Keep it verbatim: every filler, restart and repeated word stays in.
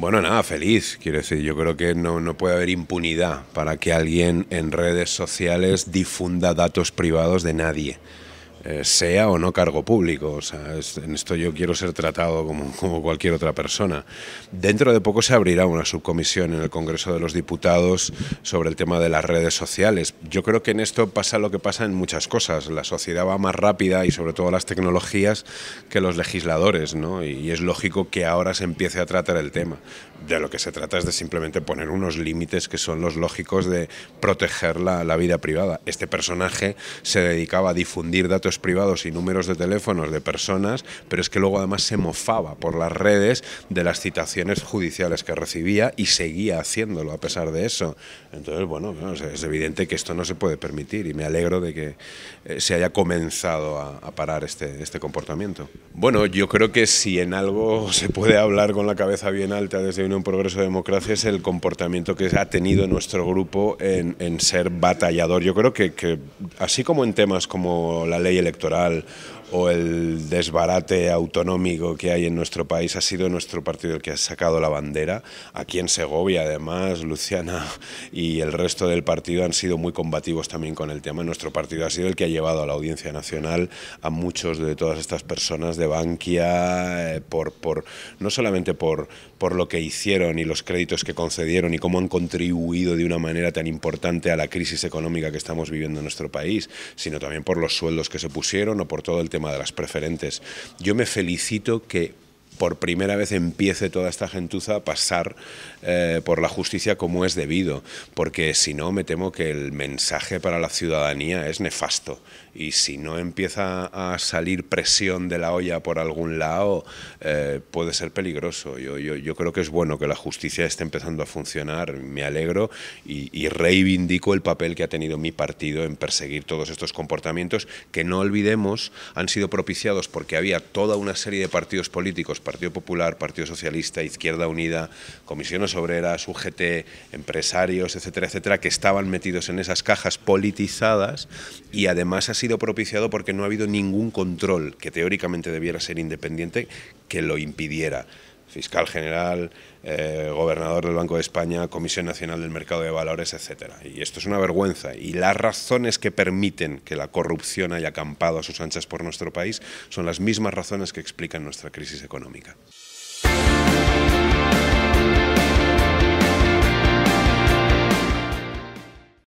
Bueno, nada, feliz. Quiero decir, yo creo que no, no puede haber impunidad para que alguien en redes sociales difunda datos privados de nadie, eh, sea o no cargo público. O sea, es, en esto yo quiero ser tratado como, como cualquier otra persona. Dentro de poco se abrirá una subcomisión en el Congreso de los Diputados sobre el tema de las redes sociales. Yo creo que en esto pasa lo que pasa en muchas cosas. La sociedad va más rápida y sobre todo las tecnologías que los legisladores, ¿no? Y, y es lógico que ahora se empiece a tratar el tema. De lo que se trata es de simplemente poner unos límites que son los lógicos de proteger la, la vida privada. Este personaje se dedicaba a difundir datos privados y números de teléfonos de personas, pero es que luego además se mofaba por las redes de las citaciones judiciales que recibía y seguía haciéndolo a pesar de eso. Entonces, bueno, es evidente que esto no se puede permitir y me alegro de que se haya comenzado a, a parar este, este comportamiento. Bueno, yo creo que si en algo se puede hablar con la cabeza bien alta desde un Unión Progreso y Democracia es el comportamiento que ha tenido nuestro grupo en, en ser batallador. Yo creo que, que así como en temas como la ley electoral o el desbarate autonómico que hay en nuestro país, ha sido nuestro partido el que ha sacado la bandera. Aquí en Segovia, además, Luciana y el resto del partido han sido muy combativos también con el tema. Nuestro partido ha sido el que ha llevado a la Audiencia Nacional a muchos de todas estas personas de Bankia, eh, por, por, no solamente por, por lo que hicieron y los créditos que concedieron y cómo han contribuido de una manera tan importante a la crisis económica que estamos viviendo en nuestro país, sino también por los sueldos que se pusieron o por todo el tema de las preferentes. Yo me felicito que por primera vez empiece toda esta gentuza a pasar eh, por la justicia como es debido, porque si no me temo que el mensaje para la ciudadanía es nefasto y si no empieza a salir presión de la olla por algún lado eh, puede ser peligroso. Yo, yo, yo creo que es bueno que la justicia esté empezando a funcionar, me alegro y, y reivindico el papel que ha tenido mi partido en perseguir todos estos comportamientos que, no olvidemos, han sido propiciados porque había toda una serie de partidos políticos, Partido Popular, Partido Socialista, Izquierda Unida, Comisiones Obreras, U G T, empresarios, etcétera, etcétera, que estaban metidos en esas cajas politizadas y además ha sido propiciado porque no ha habido ningún control que teóricamente debiera ser independiente que lo impidiera. Fiscal General, eh, Gobernador del Banco de España, Comisión Nacional del Mercado de Valores, etcétera. Y esto es una vergüenza. Y las razones que permiten que la corrupción haya acampado a sus anchas por nuestro país son las mismas razones que explican nuestra crisis económica.